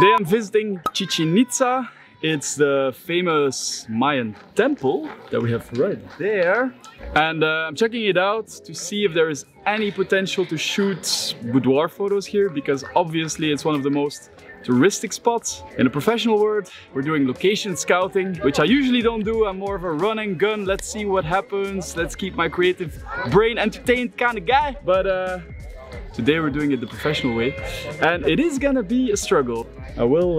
Today I'm visiting Chichen Itza. It's the famous Mayan temple that we have right there. And I'm checking it out to see if there is any potential to shoot boudoir photos here, because obviously it's one of the most touristic spots. In a professional word, we're doing location scouting, which I usually don't do. I'm more of a run and gun. Let's see what happens. Let's keep my creative brain entertained kind of guy. But today we're doing it the professional way, and it is gonna be a struggle. I will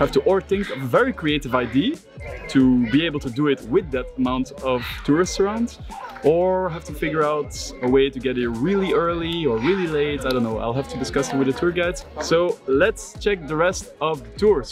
have to think of a very creative idea to be able to do it with that amount of tourists around, or have to figure out a way to get here really early or really late. I don't know, I'll have to discuss it with the tour guides. So let's check the rest of the tour.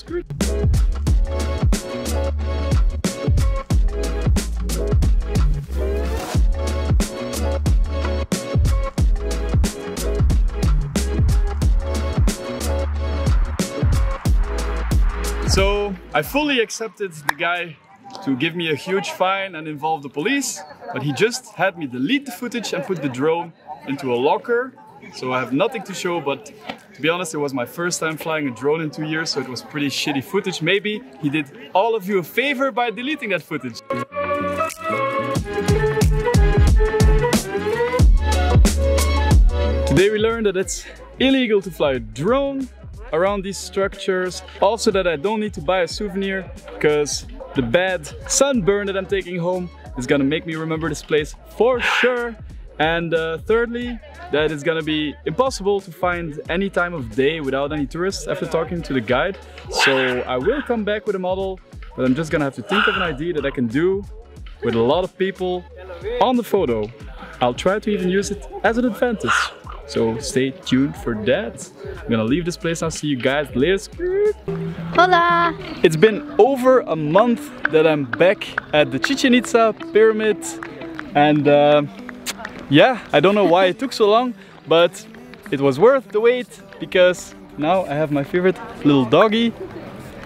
So I fully accepted the guy to give me a huge fine and involve the police, but he just had me delete the footage and put the drone into a locker. So I have nothing to show, but to be honest, it was my first time flying a drone in 2 years, so it was pretty shitty footage. Maybe he did all of you a favor by deleting that footage. Today we learned that it's illegal to fly a drone around these structures. Also that I don't need to buy a souvenir, because the bad sunburn that I'm taking home is gonna make me remember this place for sure. And thirdly, that it's gonna be impossible to find any time of day without any tourists after talking to the guide. So I will come back with a model, but I'm just gonna have to think of an idea that I can do with a lot of people on the photo. I'll try to even use it as an advantage. So stay tuned for that. I'm gonna leave this place. I'll see you guys later. Hola! It's been over a month that I'm back at the Chichen Itza pyramid, and yeah, I don't know why it took so long, but it was worth the wait, because now I have my favorite little doggy,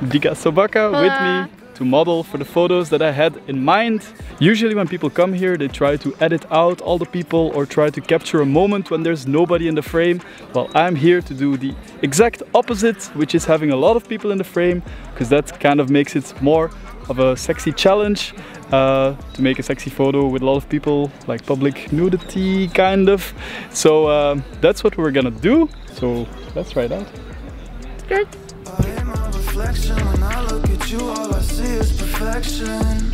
Dika Sobaka, with me to model for the photos that I had in mind. Usually when people come here, they try to edit out all the people or try to capture a moment when there's nobody in the frame. Well, I'm here to do the exact opposite, which is having a lot of people in the frame, because that kind of makes it more of a sexy challenge to make a sexy photo with a lot of people, like public nudity kind of. So that's what we're gonna do. So let's try that. Good. When I look at you, all I see is perfection.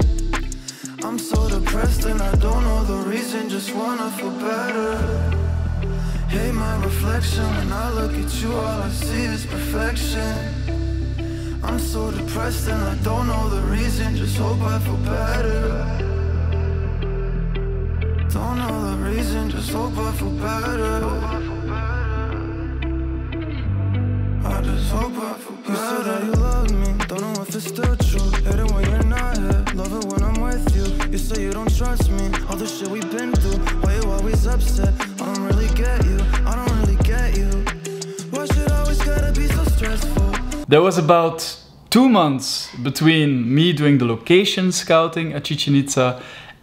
I'm so depressed and I don't know the reason, just wanna feel better. Hate my reflection, when I look at you, all I see is perfection. I'm so depressed and I don't know the reason, just hope I feel better. Don't know the reason, just hope I feel better. I just hope I feel better. You said that you love me, don't know if it's still true. Hate it when you're not here, love it when I'm with you. You say you don't trust me, all the shit we've been through. Why you always upset? I don't really get you, I don't really get you. Why should I always gotta be so stressful? There was about 2 months between me doing the location scouting at Chichen Itza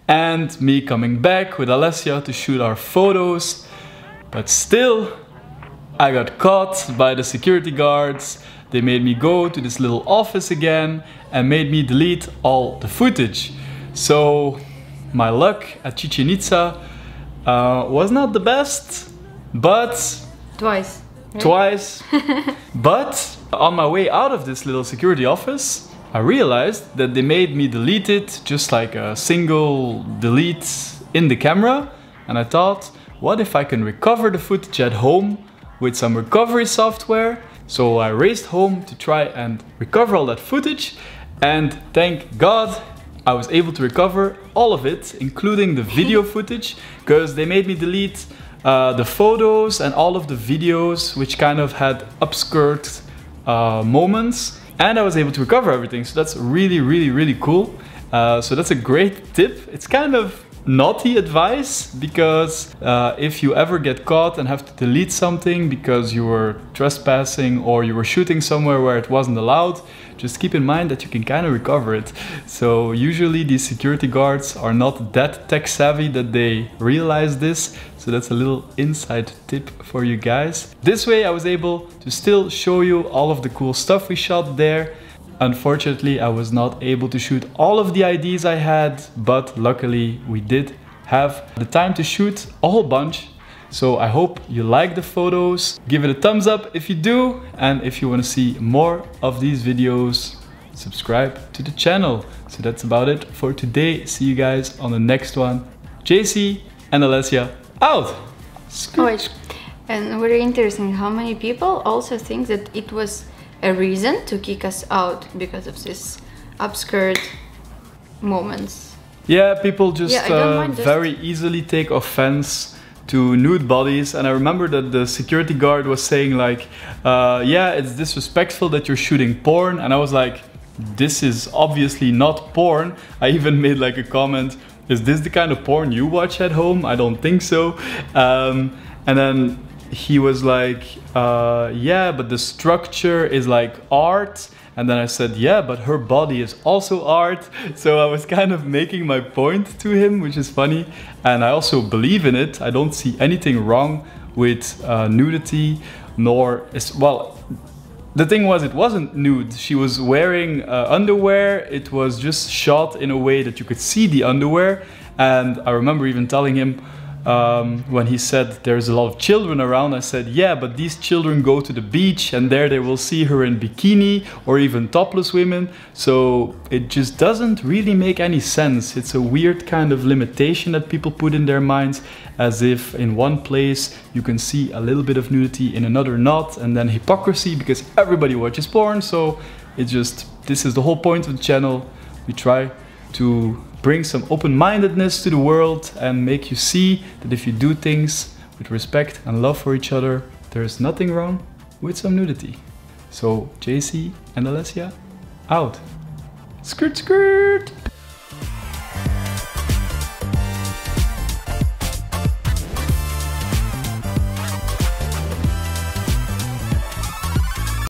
and me coming back with Alessia to shoot our photos, but still I got caught by the security guards. They made me go to this little office again and made me delete all the footage. So my luck at Chichen Itza was not the best, but... Twice. Right? Twice. But on my way out of this little security office, I realized that they made me delete it, just like a single delete in the camera. And I thought, what if I can recover the footage at home with some recovery software? So I raced home to try and recover all that footage, and thank God I was able to recover all of it, including the video footage, because they made me delete the photos and all of the videos which kind of had upskirt moments, and I was able to recover everything. So that's really, really, really cool. So that's a great tip. It's kind of naughty advice, because if you ever get caught and have to delete something because you were trespassing or you were shooting somewhere where it wasn't allowed, just keep in mind that you can kind of recover it. So usually these security guards are not that tech savvy that they realize this. So that's a little inside tip for you guys. This way I was able to still show you all of the cool stuff we shot there. Unfortunately, I was not able to shoot all of the IDs I had, but luckily we did have the time to shoot a whole bunch. So I hope you like the photos. Give it a thumbs up if you do. And if you want to see more of these videos, subscribe to the channel. So that's about it for today. See you guys on the next one. JC and Alessia out. Scoot. And very interesting how many people also think that it was a reason to kick us out because of this obscured moments. Yeah, people just, very easily take offense to nude bodies. And I remember that the security guard was saying like, yeah, it's disrespectful that you're shooting porn. And I was like, this is obviously not porn. I even made like a comment, is this the kind of porn you watch at home? I don't think so. And then he was like, yeah, but the structure is like art. And then I said, yeah, but her body is also art. So I was kind of making my point to him, which is funny. And I also believe in it. I don't see anything wrong with nudity, nor is, well, the thing was, it wasn't nude. She was wearing underwear. It was just shot in a way that you could see the underwear. And I remember even telling him, when he said there's a lot of children around, I said, yeah, but these children go to the beach and there they will see her in bikini or even topless women. So it just doesn't really make any sense. It's a weird kind of limitation that people put in their minds, as if in one place you can see a little bit of nudity, in another not, and then hypocrisy because everybody watches porn. So it's just, this is the whole point of the channel. We try to bring some open-mindedness to the world and make you see that if you do things with respect and love for each other, there is nothing wrong with some nudity. So JC and Alessia out. Skirt, skirt.